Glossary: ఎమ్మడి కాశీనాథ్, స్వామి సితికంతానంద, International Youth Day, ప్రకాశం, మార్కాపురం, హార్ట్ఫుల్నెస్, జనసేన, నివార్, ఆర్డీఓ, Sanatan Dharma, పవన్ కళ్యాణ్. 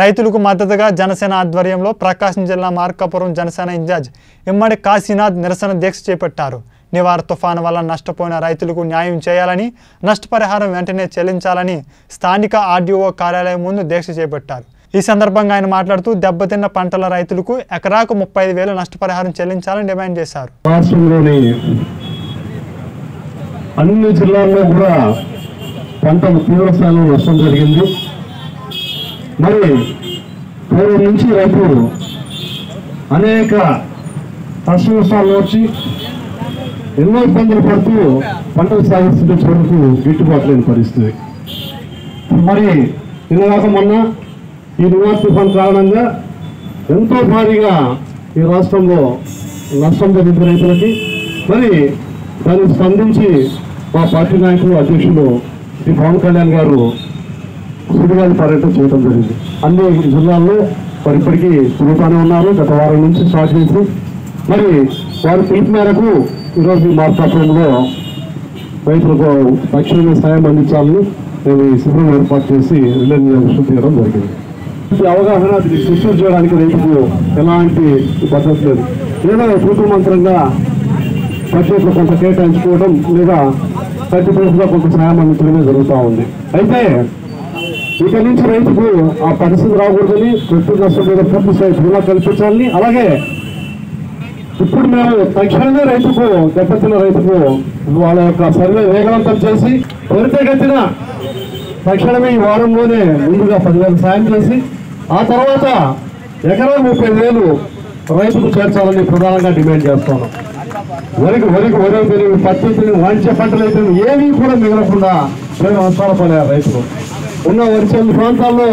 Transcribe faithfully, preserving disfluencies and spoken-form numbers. రైతులకు మద్దతుగా జనసేన ఆధ్వర్యంలో ప్రకాశం జిల్లా మార్కాపురం జనసేన ఇన్ఛార్జ్ ఎమ్మడి కాశీనాథ్ నిరసన దీక్ష చేపట్టారు। నివార్ తుఫాను వల్ల నష్టపోయిన రైతులకు న్యాయం చేయాలని నష్టపరిహారం వెంటనే చెల్లించాలని స్థానిక ఆర్డీఓ కార్యాలయం ముందు దీక్ష చేపట్టారు। ఈ సందర్భంగా ఆయన మాట్లాడుతూ దెబ్బతిన్న పంటల రైతులకు ఎకరాకు ముప్పై ఐదు వేల నష్టపరిహారం చెల్లించాలని డిమాండ్ చేశారు। రాష్ట్రంలోని అన్ని జిల్లాల్లో కూడా పంటలు తీవ్ర స్థాయిలో నష్టం జరిగింది। మరి పూర్వం నుంచి రైతులు అనేక నష్టాలు వచ్చి ఎన్నో ఇబ్బందులు పడుతూ పంటలు సాగిస్తుంటే చూడకు గిట్టుబాట్లేని పరిస్థితి। మరి ఇలాగ మొన్న ఈ నివార్ తుఫాన్ కారణంగా ఎంతో భారీగా ఈ రాష్ట్రంలో నష్టం జరిగిన రైతులకి మరి దాన్ని స్పందించి మా పార్టీ నాయకులు అధ్యక్షులు శ్రీ పవన్ కళ్యాణ్ గారు సుడిగాలి పర్యటన చేయడం జరిగింది। అన్ని జిల్లాల్లో మరి ఇప్పటికీ తిరుగుతూనే ఉన్నారు। గత వారం నుంచి స్టార్ట్ చేసి మరి వారి పిలుపు మేరకు ఈరోజు మార్కాపురంలో రైతులకు తక్షణమే సాయం అందించాలని మేము ఈ శిబిరం ఏర్పాటు చేసి రిలీజ్ చేయడం జరిగింది। అవగాహన సృష్టి చేయడానికి రైతుకు ఎలాంటి పద్ధతి లేదు, లేదా సూత్ర మంత్రంగా బడ్జెట్లో కొంత కేటాయించుకోవడం లేదా ప్రతి ప్రజలుగా కొంత సాయం అందించడమే జరుగుతూ ఉంది। అయితే ఇక నుంచి రైతుకు ఆ పరిస్థితి రాకూడదని ప్రతి నష్టం మీద పూర్తి స్థాయి బీమా కల్పించాలని, అలాగే ఇప్పుడు మేము తక్షణమే రైతుకు దెబ్బతిన రైతుకు వాళ్ళ యొక్క సర్వే వేగవంతం చేసి త్వరితగతిన తక్షణమే ఈ వారంలోనే ముందుగా పదివేల సాయం చేసి ఆ తర్వాత ఎకరా ముప్పై వేలు రైతుకు చేర్చాలని ప్రధానంగా డిమాండ్ చేస్తున్నాం। వరికి వరికి వరే తెలియని పత్తి తెలియని వాణిజ్య పంటలు అయితే ఏమీ కూడా మిగలకుండా చాలా నష్టాలు పడారు రైతులు ఉన్న వరిచేను ప్రాంతాల్లో।